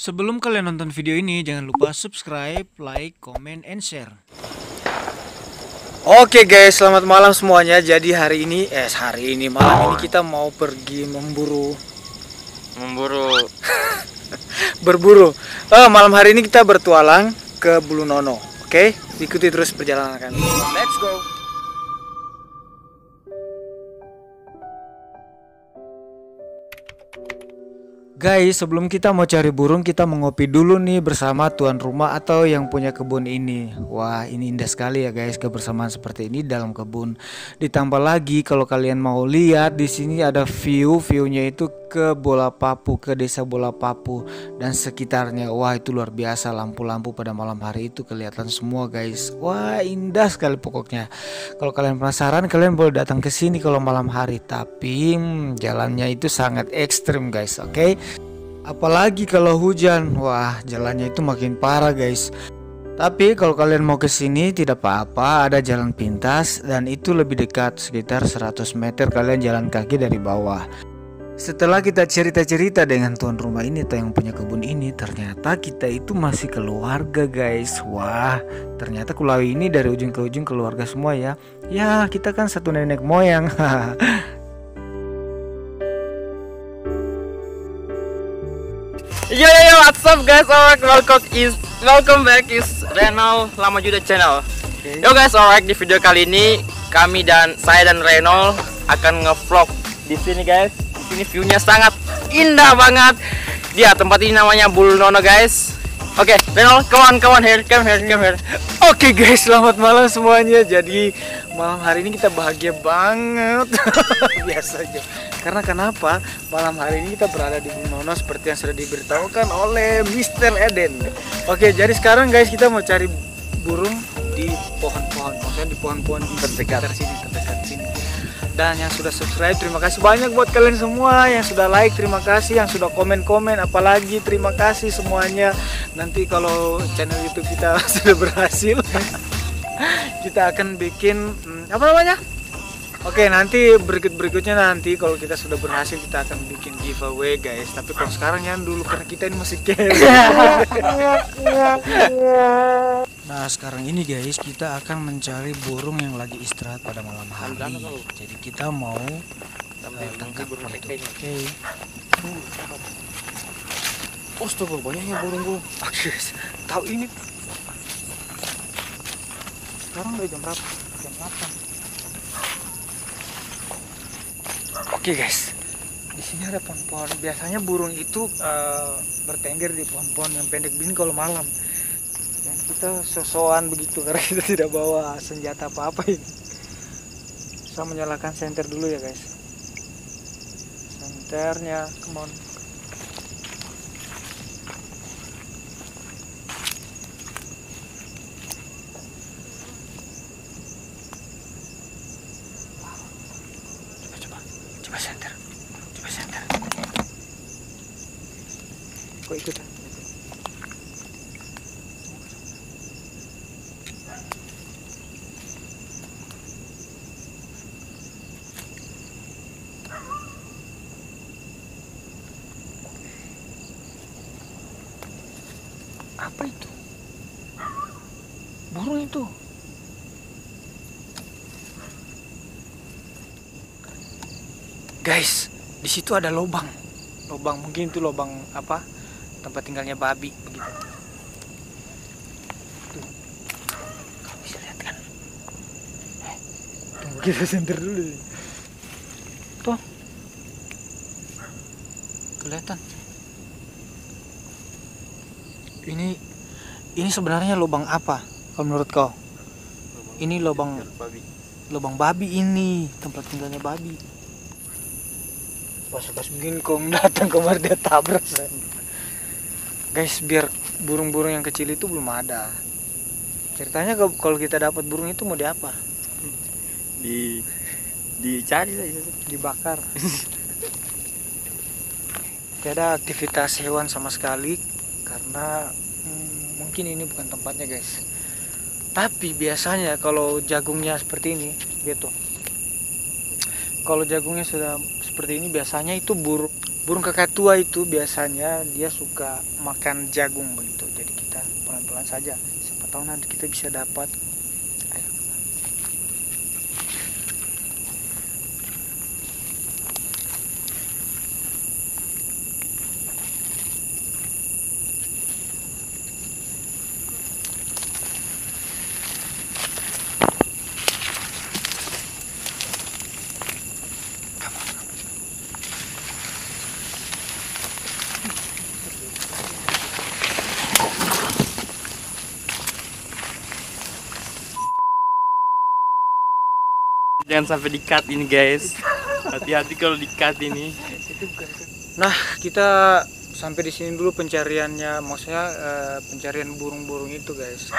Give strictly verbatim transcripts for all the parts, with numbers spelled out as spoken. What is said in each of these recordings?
Sebelum kalian nonton video ini, jangan lupa subscribe, like, comment, and share. Oke guys, selamat malam semuanya. Jadi hari ini, eh hari ini malam ini kita mau pergi memburu, memburu, berburu. Oh, malam hari ini kita bertualang ke Bulu Nono. Oke, ikuti terus perjalanan kami. Let's go. Guys, sebelum kita mau cari burung, kita mengopi dulu nih bersama tuan rumah atau yang punya kebun ini. Wah, ini indah sekali ya guys, kebersamaan seperti ini dalam kebun. Ditambah lagi kalau kalian mau lihat di sini ada view, viewnya itu ke Bola Papu, ke desa Bola Papu dan sekitarnya. Wah, itu luar biasa, lampu-lampu pada malam hari itu kelihatan semua guys. Wah, indah sekali pokoknya. Kalau kalian penasaran, kalian boleh datang ke sini kalau malam hari. Tapi hmm, jalannya itu sangat ekstrim guys, oke? Okay? Apalagi kalau hujan, wah jalannya itu makin parah guys. Tapi kalau kalian mau kesini tidak apa-apa, ada jalan pintas dan itu lebih dekat, sekitar seratus meter kalian jalan kaki dari bawah. Setelah kita cerita-cerita dengan tuan rumah ini atau yang punya kebun ini, ternyata kita itu masih keluarga guys. Wah, ternyata Kulawi ini dari ujung ke ujung keluarga semua ya. Ya, kita kan satu nenek moyang. Yo yo yo, what's up guys? Alright, welcome is welcome back is Renold Lamadjuda channel. Okay. Yo guys, alright, di video kali ini kami dan saya dan Renold akan ngevlog di sini guys. Di sini viewnya sangat indah banget. Dia ya, tempat ini namanya Bulu Nono guys. Oke, okay, Renold, come on, come on here, come here, come here. Oke okay, guys, selamat malam semuanya. Jadi malam hari ini kita bahagia banget. Biasa aja. Karena kenapa malam hari ini kita berada di Bulu Nono seperti yang sudah diberitahukan oleh mister Eden. Oke, jadi sekarang guys kita mau cari burung di pohon-pohon, maksudnya di pohon-pohon terdekat sini, terdekat sini. Dan yang sudah subscribe, terima kasih banyak buat kalian semua yang sudah like, terima kasih yang sudah komen-komen, apalagi terima kasih semuanya. Nanti kalau channel YouTube kita sudah berhasil, kita akan bikin hmm, apa namanya? Oke, nanti berikut-berikutnya nanti kalau kita sudah berhasil kita akan bikin giveaway guys. Tapi kalau sekarang jangan dulu karena kita ini masih keren. Nah, sekarang ini guys kita akan mencari burung yang lagi istirahat pada malam hari. Jadi kita mau uh, tangkap burung itu. Oke. Astaga, banyaknya burung gua. Tahu ini. Sekarang udah jam berapa? Jam delapan. Oke okay guys, di sini ada pohon-pohon. Biasanya burung itu uh, bertengger di pohon-pohon yang pendek begini kalau malam. Dan kita sosokan begitu karena kita tidak bawa senjata apa-apa ini. Saya menyalakan senter dulu ya guys. Senternya, come on. Apa itu? Burung itu. Guys, di situ ada lobang. Lobang mungkin itu lobang apa? Tempat tinggalnya babi begitu. Tuh. Kau bisa lihat kan? Eh, tunggu kita senter dulu. Tuh. Kelihatan. Ini ini sebenarnya lubang apa kalau menurut kau? Lubang ini lubang babi. Lubang babi ini tempat tinggalnya babi. Pas-pas begini kau datang kemarin dia tabrak saya. Guys, biar burung-burung yang kecil itu belum ada. Ceritanya kalau kita dapat burung itu mau diapa? Di dicari saja, dibakar. Tidak ada aktivitas hewan sama sekali. Karena hmm, mungkin ini bukan tempatnya guys. Tapi biasanya kalau jagungnya seperti ini gitu, kalau jagungnya sudah seperti ini biasanya itu burung Burung kakatua itu biasanya dia suka makan jagung begitu. Jadi kita pelan-pelan saja. Siapa tahu nanti kita bisa dapat. Ayo. Jangan sampai di-cut ini guys. Hati-hati kalau di-cut ini. Nah, kita sampai di sini dulu pencariannya. Maksudnya eh, pencarian burung-burung itu guys.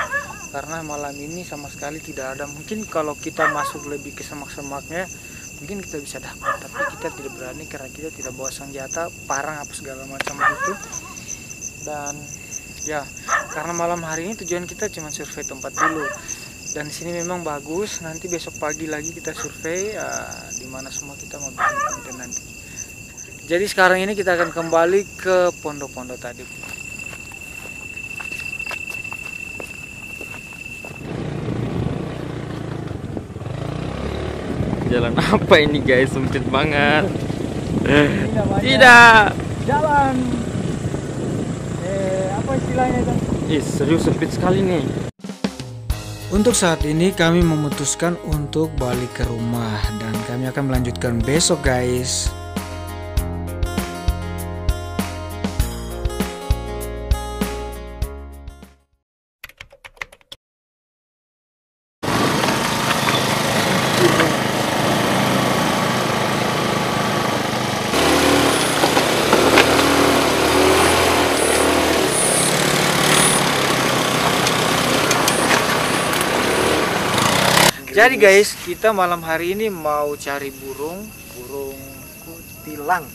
Karena malam ini sama sekali tidak ada. Mungkin kalau kita masuk lebih ke semak-semaknya, mungkin kita bisa dapat. Tapi kita tidak berani karena kita tidak bawa senjata, parang apa segala macam itu. Dan ya, karena malam hari ini tujuan kita cuma survei tempat dulu. Dan di sini memang bagus. Nanti besok pagi lagi kita survei uh, di mana semua kita mau bikin konten nanti. Jadi sekarang ini kita akan kembali ke pondok-pondok tadi. Jalan apa ini guys? Sempit banget. Tidak. Tidak. Jalan. Eh, apa istilahnya itu? Ih, serius sempit sekali nih. Untuk saat ini kami memutuskan untuk balik ke rumah dan kami akan melanjutkan besok guys. Jadi guys, kita malam hari ini mau cari burung, burung kutilang,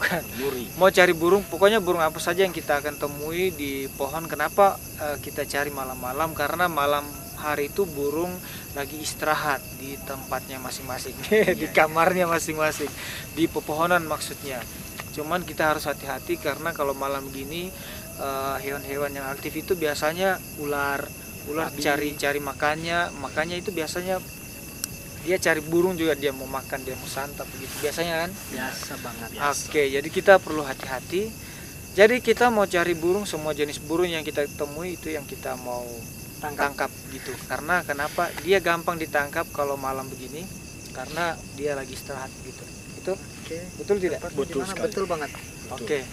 bukan duri. Mau cari burung, pokoknya burung apa saja yang kita akan temui di pohon. Kenapa uh, kita cari malam-malam? Karena malam hari itu burung lagi istirahat di tempatnya masing-masing, di kamarnya masing-masing, di pepohonan maksudnya. Cuman kita harus hati-hati karena kalau malam gini hewan-hewan uh, yang aktif itu biasanya ular. Ular cari-cari makannya, makanya itu biasanya dia cari burung juga, dia mau makan, dia mau santap begitu biasanya kan? Biasa banget. Biasa. Oke, jadi kita perlu hati-hati. Jadi kita mau cari burung, semua jenis burung yang kita temui itu yang kita mau tangkap, tangkap gitu. Karena kenapa? Dia gampang ditangkap kalau malam begini, karena dia lagi istirahat gitu. Betul? Oke. Betul tidak? Betul, betul banget. Oke.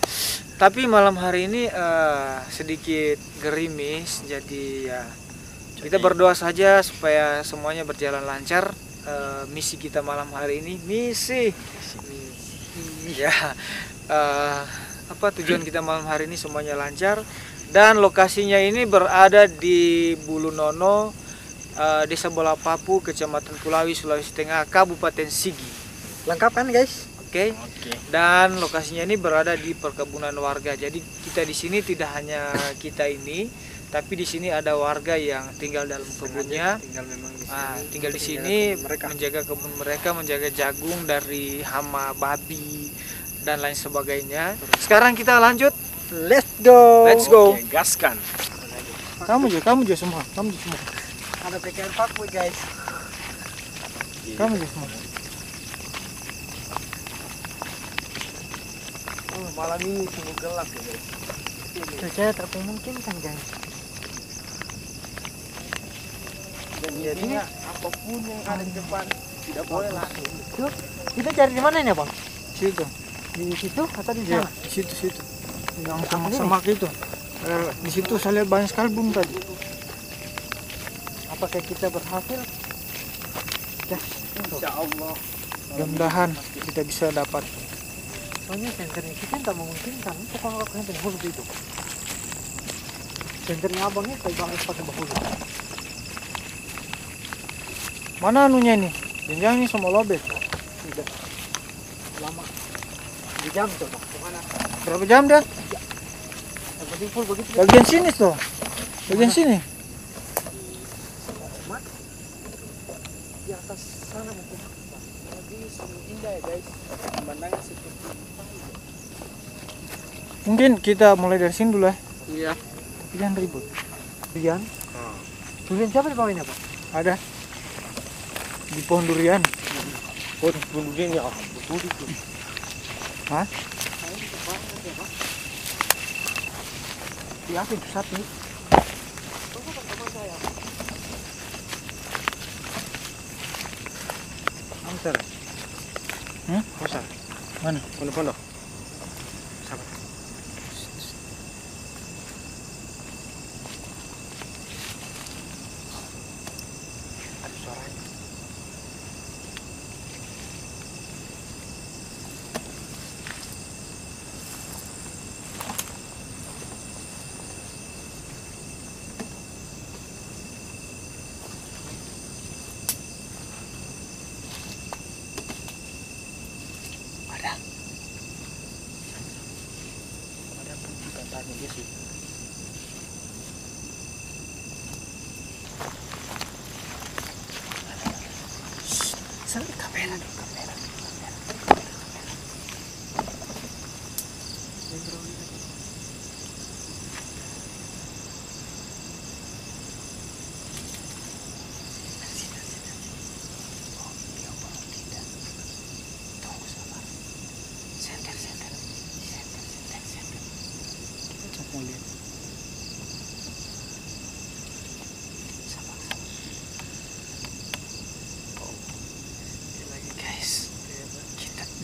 Tapi malam hari ini uh, sedikit gerimis, jadi ya jadi, kita berdoa saja supaya semuanya berjalan lancar. Uh, misi kita malam hari ini, misi, misi. ya uh, apa tujuan kita malam hari ini semuanya lancar. Dan lokasinya ini berada di Bulu Nono, uh, Desa Bola Papu, Kecamatan Kulawi, Sulawesi Tengah, Kabupaten Sigi. Lengkap kan guys? Oke. Okay. Okay. Dan lokasinya ini berada di perkebunan warga. Jadi kita di sini tidak hanya kita ini, tapi di sini ada warga yang tinggal dalam kebunnya. Tinggal memang di sini. Ah, tinggal di sini mereka. Menjaga kebun mereka, menjaga jagung dari hama babi dan lain sebagainya. Sekarang kita lanjut. Let's go. Let's go. Okay, gaskan. Kamu juga, kamu juga semua, kamu juga semua. Ada P K R Papu guys. Kamu juga semua. Malam ini sungguh gelap ya guys. Cuaca terpemungkinkan guys. Dan jadinya apapun yang ada di depan tidak boleh langsung. Kita cari di mana ini bang? Situ. Di situ atau di sana? Di situ situ. Yang semak-semak itu. Di situ saya lihat banyak sekali burung tadi. Apakah kita berhasil? Ya. Insya Allah. Mudah-mudahan kita bisa dapat. Soalnya senternya kita tak memungkinkan, pokoknya kalau kalian tidak boleh itu. Senternya abangnya pegang es pakai bahu. Mana anunya ini? Jenjang ini semua lobet. Tidak. Lama. Di jam tu, bagaimana? Berapa jam dah? Ya. Bagian sini tu, bagian sini. Di atas sana mungkin. Lagi sangat indah ya guys. Pemandangan seperti Mungkin kita mulai dari sini dulu ya. Iya. Jangan ribut. Durian. Hmm. Durian siapa di bawah ini, Pak? Ada. Di pohon durian. Oh, di pohon durian ya. Betul itu. Hah? Lihat itu satu. Amser. Hmm? Amser. Mana? Mana pondok?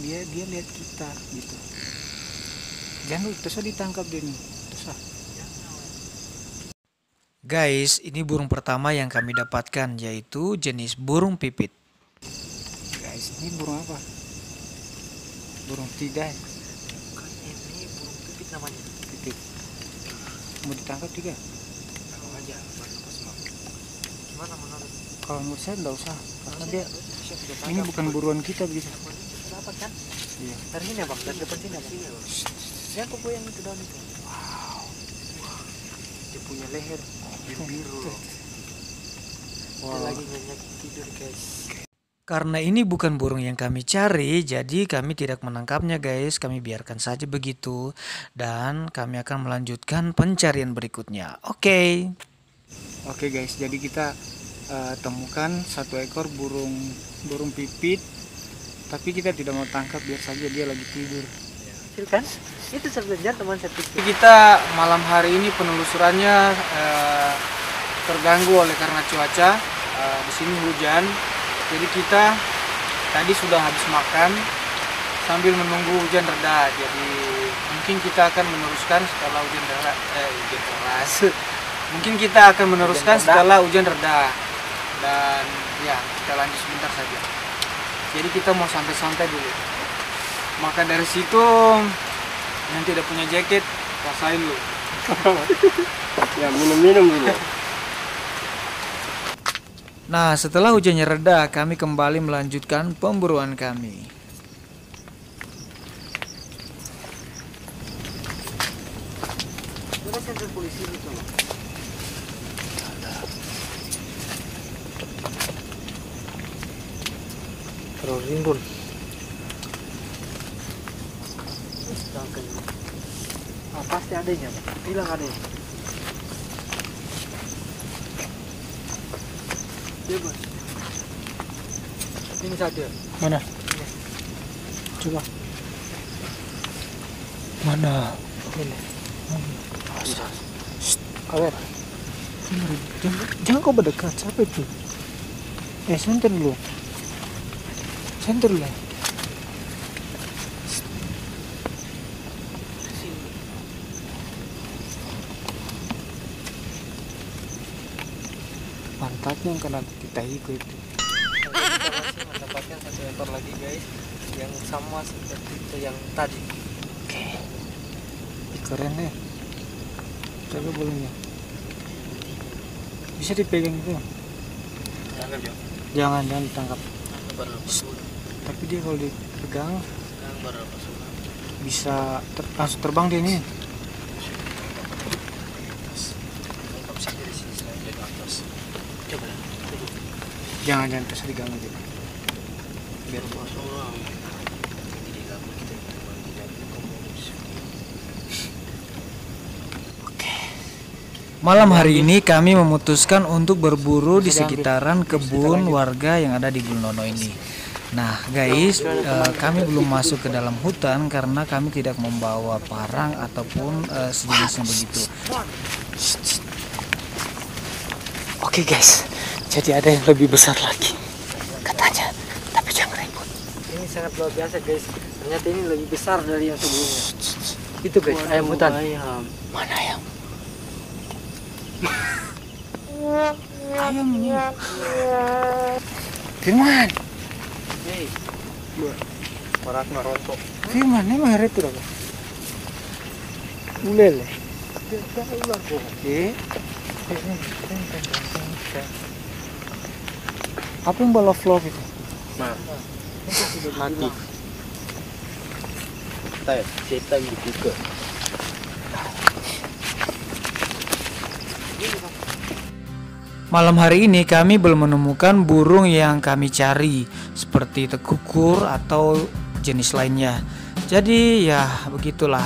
Dia, dia lihat kita gitu. Jangan terus ditangkap dia nih. Terus. Guys, ini burung pertama yang kami dapatkan, yaitu jenis burung pipit. Guys, ini burung apa? Burung tidai. Bukan, ini burung pipit namanya. Pipit. Mau ditangkap tiga? Tangkap aja, gimana menurut? Kalau menurut saya nggak usah, karena dia ini bukan buruan kita begitu. Kan? Iya. Dari sini ya bang, dari depan sini ya bang. Lihat kuku yang itu daun itu. Wow. Dia punya leher biru. Wow. Dia lagi nyenyak tidur guys. Karena ini bukan burung yang kami cari, jadi kami tidak menangkapnya guys. Kami biarkan saja begitu. Dan kami akan melanjutkan pencarian berikutnya. Oke. Okay. Oke okay guys, jadi kita uh, temukan satu ekor burung burung pipit. Tapi kita tidak mau tangkap, biar saja dia lagi tidur. Silakan. Itu sebenarnya teman saya. Kita malam hari ini penelusurannya eh, terganggu oleh karena cuaca. Eh, di sini hujan. Jadi kita tadi sudah habis makan sambil menunggu hujan reda. Jadi mungkin kita akan meneruskan setelah hujan reda. Eh, hujan keras. Mungkin kita akan meneruskan hujan setelah hujan reda. Dan ya, kita lanjut sebentar saja. Jadi kita mau santai-santai dulu. Maka dari situ yang tidak punya jaket rasain lu. Ya minum-minum dulu. Nah setelah hujannya reda, kami kembali melanjutkan pemburuan kami. Udah senter polisi itu loh. Rimbun. Ah, pasti adanya, bilang adanya. Dia bos. Ini saja. Mana? Ya. Coba. Mana? Ini. Asal. Awet. Jangan kau berdekat, capek tuh. Eh, santai dulu. Senter lah. Pantatnya kena kita ikut. Masih mendapatkan satu ekor lagi guys, yang sama seperti itu yang tadi. Oke. Keren ya. Coba bolanya. Bisa dipegang itu? Jangan jangan. Jangan jangan ditangkap. Tapi dia kalau dipegang bisa ter langsung terbang dia nih. Jangan jangan terus digang aja. Biar kosong. Malam hari ini kami memutuskan untuk berburu di sekitaran kebun warga yang ada di Bulu Nono ini. Nah guys, eh, kami belum masuk ke dalam hutan karena kami tidak membawa parang ataupun eh, sejenisnya begitu. Oke guys, jadi ada yang lebih besar lagi katanya, tapi jangan ribut. Ini sangat luar biasa guys, ternyata ini lebih besar dari yang sebelumnya. Itu guys, ayam hutan. Ayam. Mana ayam? Ayam ini. Firman. Hei, berat merokok. Firman, ini mahir itu apa? Ulele. Apa yang bola vlog itu? Nah, mati. Tayar, setan dibuka. Malam hari ini kami belum menemukan burung yang kami cari seperti tekukur atau jenis lainnya. Jadi ya begitulah.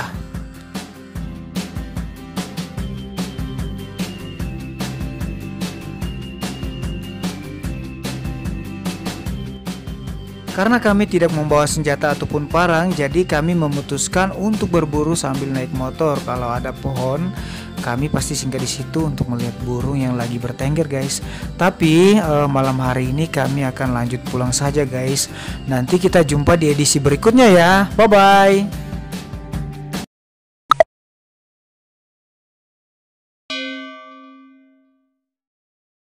Karena kami tidak membawa senjata ataupun parang, jadi kami memutuskan untuk berburu sambil naik motor. Kalau ada pohon, kami pasti singgah di situ untuk melihat burung yang lagi bertengger guys. Tapi eh, malam hari ini kami akan lanjut pulang saja guys. Nanti kita jumpa di edisi berikutnya ya. Bye bye.